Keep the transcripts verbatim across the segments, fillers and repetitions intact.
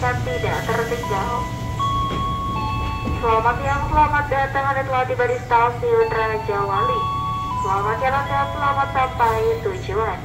jika tidak tertinggal. Selamat siang, selamat datang, Anda telah tiba di Stasiun Rajawali. Selamat jalan dan selamat sampai tujuan.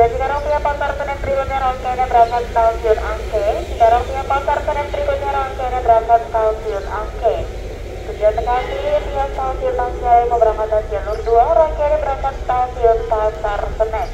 Jika rangkaian Pasar Senen berikutnya rangkaian berangkat stasiun Angke. Jika rangkaian Pasar Senen berikutnya rangkaian berangkat stasiun Angke. Tujuan kaki via stasiun Angke keberangkatan jalur dua rangkaian berangkat stasiun Pasar Senen.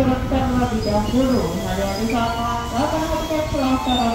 turunkan lebih dahulu. Kalian bisa melakukan pelajaran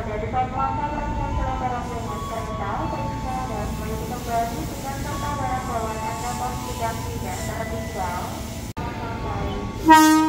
Ada di pemuatan dengan pelanggaran dengan kereta, periksa dan melihat kembali dengan serta barang bawaan Anda pastikan tidak tertinggal. Sampai.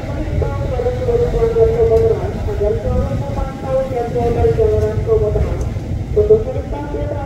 mengimbau kepada seluruh pelanggar komuter agar selalu memantau jadwal perjalanan komuter untuk mengetahui